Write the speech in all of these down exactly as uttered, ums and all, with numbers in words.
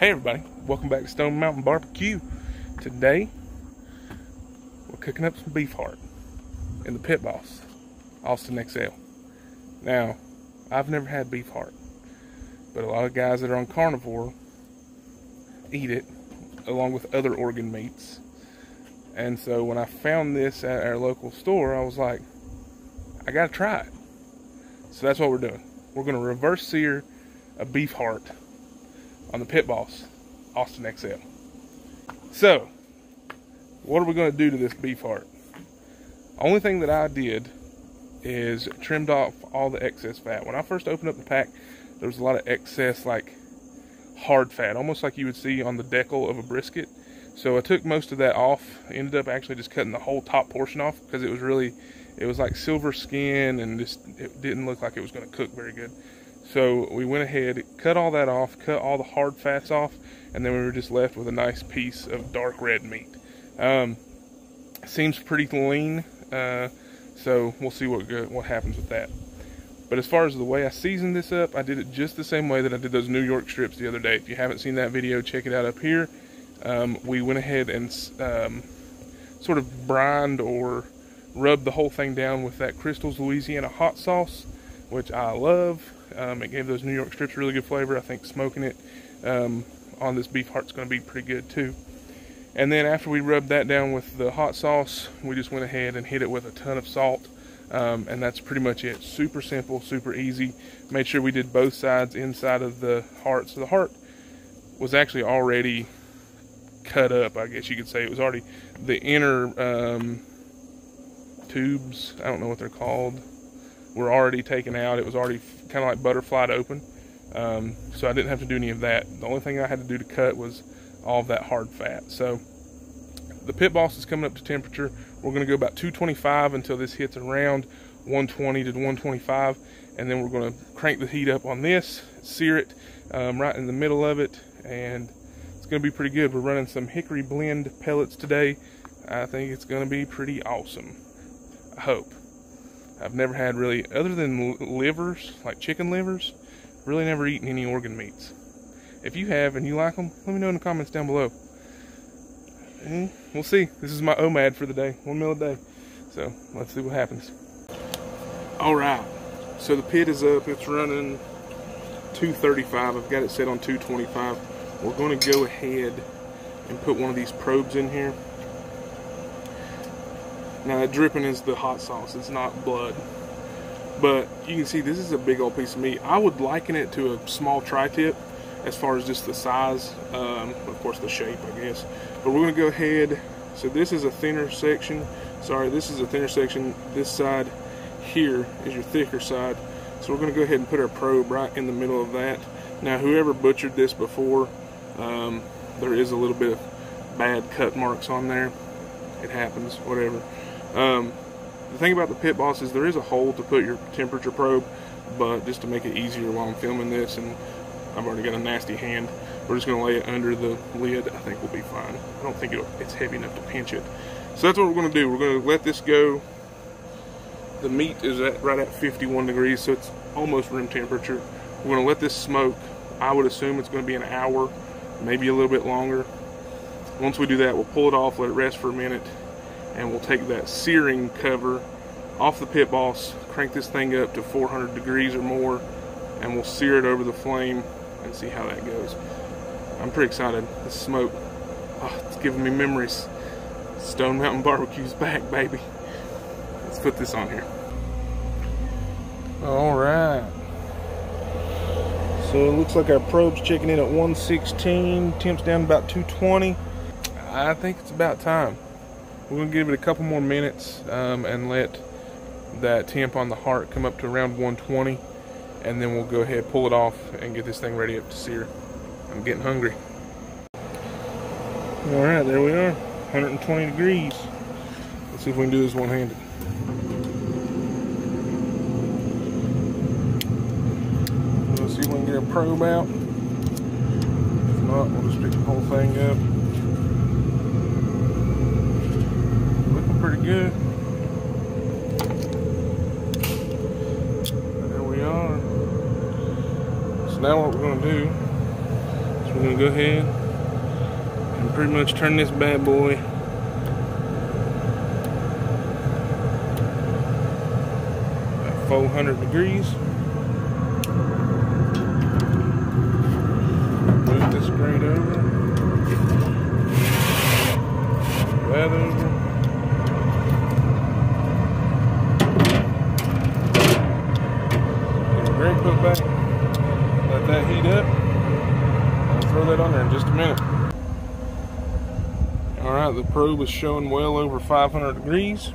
Hey everybody, welcome back to Stone Mountain Barbecue. Today, we're cooking up some beef heart in the Pit Boss Austin X L. Now, I've never had beef heart, but a lot of guys that are on carnivore eat it along with other organ meats. And so when I found this at our local store, I was like, I gotta try it. So that's what we're doing. We're gonna reverse sear a beef heart on the Pit Boss Austin X L. So, what are we gonna do to this beef heart? Only thing that I did is trimmed off all the excess fat. When I first opened up the pack, there was a lot of excess, like hard fat, almost like you would see on the deckle of a brisket. So I took most of that off, ended up actually just cutting the whole top portion off because it was really, it was like silver skin and just, it didn't look like it was gonna cook very good. So we went ahead, cut all that off, cut all the hard fats off, and then we were just left with a nice piece of dark red meat. Um, seems pretty lean, uh, so we'll see what good, what happens with that. But as far as the way I seasoned this up, I did it just the same way that I did those New York strips the other day. If you haven't seen that video, check it out up here. Um, we went ahead and um, sort of brined or rubbed the whole thing down with that Crystal's Louisiana hot sauce, which I love. Um, it gave those New York strips really good flavor. I think smoking it um, on this beef heart's going to be pretty good too. And then after we rubbed that down with the hot sauce, we just went ahead and hit it with a ton of salt. Um, and that's pretty much it. Super simple, super easy. Made sure we did both sides inside of the heart. So the heart was actually already cut up, I guess you could say. It was already the inner um, tubes, I don't know what they're called, were already taken out. It was already kind of like butterflied open, um, so I didn't have to do any of that. The only thing I had to do to cut was all of that hard fat. So the Pit Boss is coming up to temperature. We're going to go about two twenty-five until this hits around one twenty to one twenty-five, and then we're going to crank the heat up on this, sear it um, right in the middle of it, and it's going to be pretty good. We're running some hickory blend pellets today. I think it's going to be pretty awesome. I hope. I've never had really, other than livers, like chicken livers, really never eaten any organ meats. If you have and you like them, let me know in the comments down below. And we'll see. This is my O M A D for the day, one meal a day. So let's see what happens. All right, so the pit is up. It's running two thirty-five. I've got it set on two twenty-five. We're going to go ahead and put one of these probes in here. Now that dripping is the hot sauce, it's not blood. But you can see this is a big old piece of meat. I would liken it to a small tri-tip as far as just the size, um, of course the shape, I guess. But we're gonna go ahead, so this is a thinner section. Sorry, this is a thinner section. This side here is your thicker side. So we're gonna go ahead and put our probe right in the middle of that. Now whoever butchered this before, um, there is a little bit of bad cut marks on there. It happens, whatever. Um, the thing about the Pit Boss is there is a hole to put your temperature probe, but just to make it easier while I'm filming this, and I've already got a nasty hand, we're just gonna lay it under the lid. I think we'll be fine. I don't think it'll, it's heavy enough to pinch it. So that's what we're gonna do. We're gonna let this go. The meat is at, right at fifty-one degrees, so it's almost room temperature. We're gonna let this smoke. I would assume it's gonna be an hour, maybe a little bit longer. Once we do that, we'll pull it off, let it rest for a minute, and we'll take that searing cover off the Pit Boss, crank this thing up to four hundred degrees or more, and we'll sear it over the flame and see how that goes. I'm pretty excited. The smoke, oh, it's giving me memories. Stone Mountain Barbecue's back, baby. Let's put this on here. All right. So it looks like our probe's checking in at one sixteen, temp's down about two twenty. I think it's about time. We're gonna give it a couple more minutes um, and let that temp on the heart come up to around one twenty, and then we'll go ahead, pull it off, and get this thing ready up to sear. I'm getting hungry. All right, there we are, one hundred twenty degrees. Let's see if we can do this one-handed. Let's see if we can get our probe out. If not, we'll just pick the whole thing up. Pretty good. There we are. So now what we're going to do is So we're gonna go ahead and pretty much turn this bad boy about four hundred degrees. Move this grate over, that over. Back. Let that heat up. I'll throw that on there in just a minute. Alright, the probe is showing well over five hundred degrees.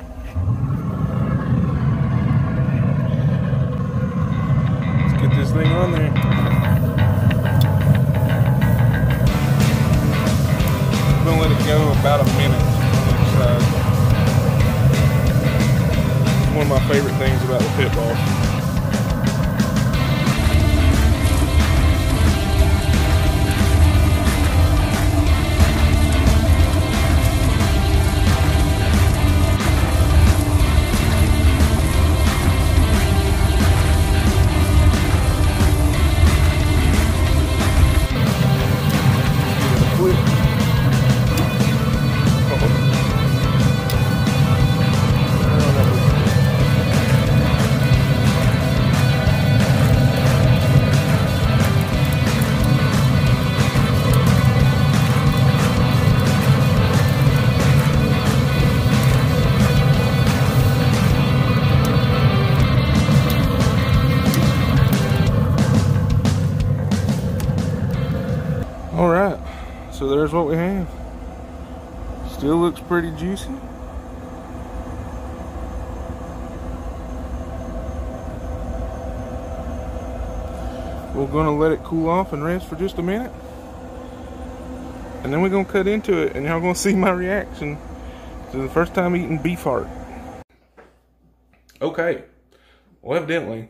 Let's get this thing on there. I'm going to let it go about a minute on each side. It's one of my favorite things about the Pit Boss. Alright, so there's what we have. Still looks pretty juicy. We're gonna let it cool off and rest for just a minute. And then we're gonna cut into it and y'all gonna see my reaction to the first time eating beef heart. Okay, well evidently,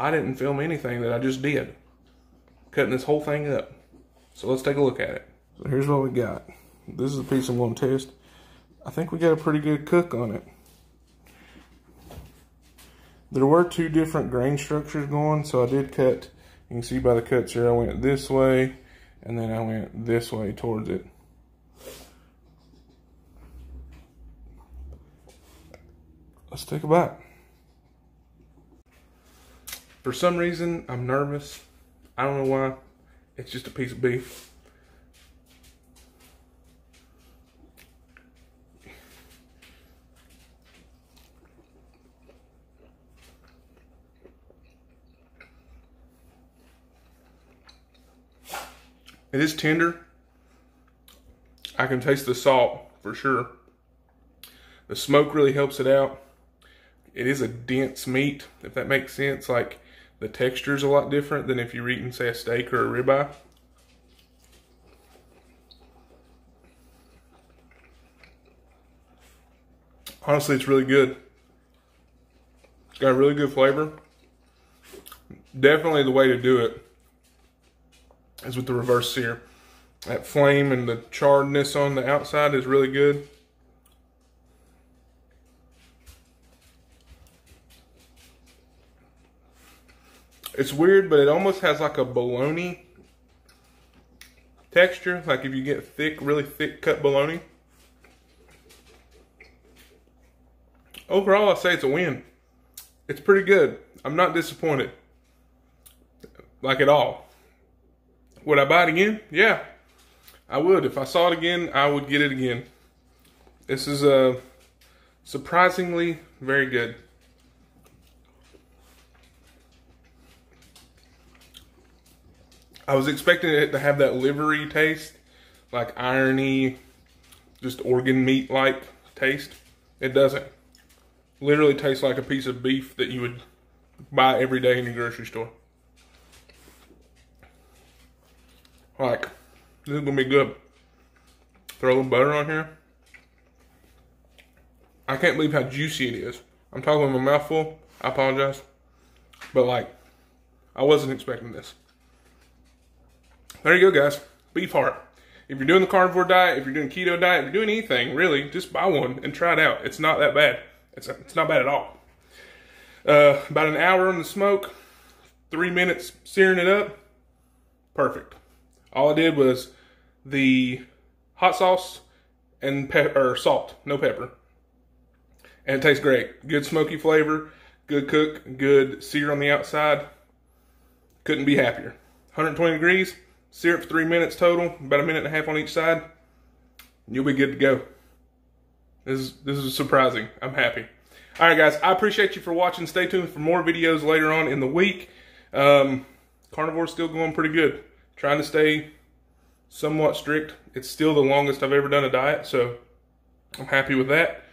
I didn't film anything that I just did. Cutting this whole thing up. So let's take a look at it. So here's what we got. This is a piece I'm going to test. I think we got a pretty good cook on it. There were two different grain structures going, so I did cut. You can see by the cuts here, I went this way, and then I went this way towards it. Let's take a bite. For some reason, I'm nervous. I don't know why. It's just a piece of beef. It is tender. I can taste the salt for sure. The smoke really helps it out. It is a dense meat, if that makes sense. Like, the texture is a lot different than if you're eating, say, a steak or a ribeye. Honestly, it's really good. It's got a really good flavor. Definitely the way to do it is with the reverse sear. That flame and the charredness on the outside is really good. It's weird, but it almost has like a bologna texture. Like if you get thick, really thick cut bologna. Overall, I say it's a win. It's pretty good. I'm not disappointed. Like at all. Would I buy it again? Yeah, I would. If I saw it again, I would get it again. This is uh, surprisingly very good. I was expecting it to have that livery taste, like irony, just organ meat-like taste. It doesn't. Literally tastes like a piece of beef that you would buy every day in your grocery store. Like, this is gonna be good. Throw a little butter on here. I can't believe how juicy it is. I'm talking with my mouth full. I apologize. But like, I wasn't expecting this. There you go, guys. Beef heart. If you're doing the carnivore diet, if you're doing keto diet, if you're doing anything, really, just buy one and try it out. It's not that bad. It's, it's not bad at all. Uh, about an hour on the smoke, three minutes searing it up. Perfect. All I did was the hot sauce and pepper, or salt, no pepper. And it tastes great. Good smoky flavor, good cook, good sear on the outside. Couldn't be happier. one hundred twenty degrees, sear it for three minutes total, about a minute and a half on each side. You'll be good to go. This is, this is surprising. I'm happy. All right, guys. I appreciate you for watching. Stay tuned for more videos later on in the week. Um, carnivore's still going pretty good. Trying to stay somewhat strict. It's still the longest I've ever done a diet, so I'm happy with that.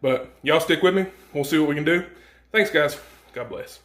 But y'all stick with me. We'll see what we can do. Thanks, guys. God bless.